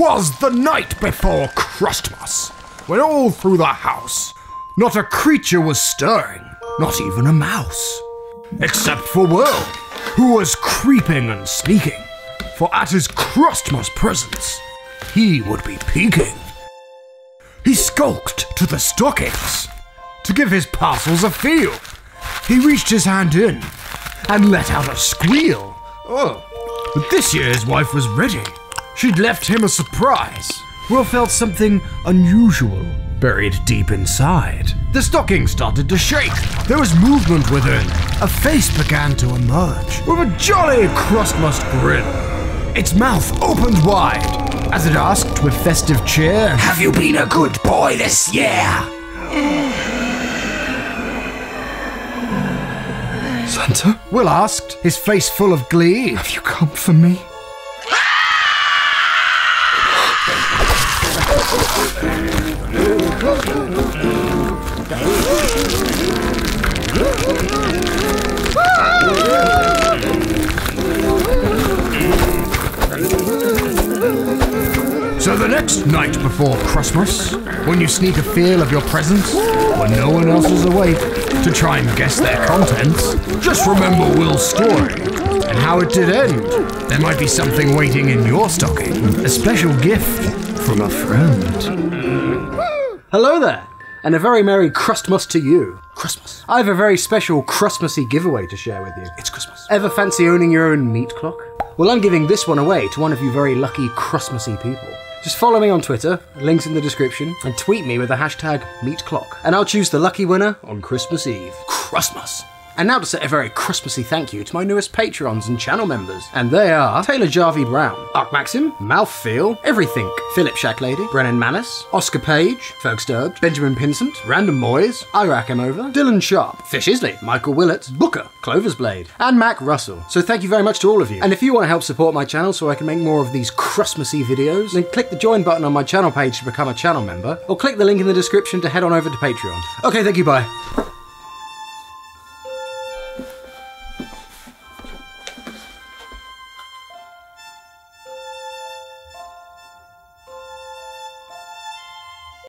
'Twas the night before Christmas, when all through the house, not a creature was stirring, not even a mouse, except for Will, who was creeping and sneaking, for at his Christmas presents, he would be peeking. He skulked to the stockings, to give his parcels a feel. He reached his hand in, and let out a squeal. Oh, but this year his wife was ready. She'd left him a surprise. Will felt something unusual buried deep inside. The stocking started to shake. There was movement within. A face began to emerge with a jolly Christmas grin. Its mouth opened wide as it asked with festive cheer, "Have you been a good boy this year?" "Santa?" Will asked, his face full of glee. "Have you come for me?" So the next night before Christmas, when you sneak a feel of your presents, when no one else is awake, to try and guess their contents, just remember Will's story and how it did end. There might be something waiting in your stocking, a special gift from a friend. Hello there, and a very merry Christmas to you. Christmas. I have a very special Christmassy giveaway to share with you. It's Christmas. Ever fancy owning your own meat clock? Well, I'm giving this one away to one of you very lucky Christmassy people. Just follow me on Twitter, links in the description, and tweet me with the hashtag #MeatClock, and I'll choose the lucky winner on Christmas Eve. Christmas! And now to say a very Christmassy thank you to my newest Patreons and channel members, and they are Taylor Jarvie Brown, Ark Maxim, Mouthfeel, Everythink, Philip Shacklady, Brennan Manus, Oscar Page, Fergsterbed, Benjamin Pinsent, Random Moys, Irakimova, Dylan Sharp, Fish Isley, Michael Willett, Booker, Clover's Blade, and Mac Russell. So thank you very much to all of you. And if you want to help support my channel so I can make more of these Christmassy videos, then click the join button on my channel page to become a channel member, or click the link in the description to head on over to Patreon. Okay, thank you, bye.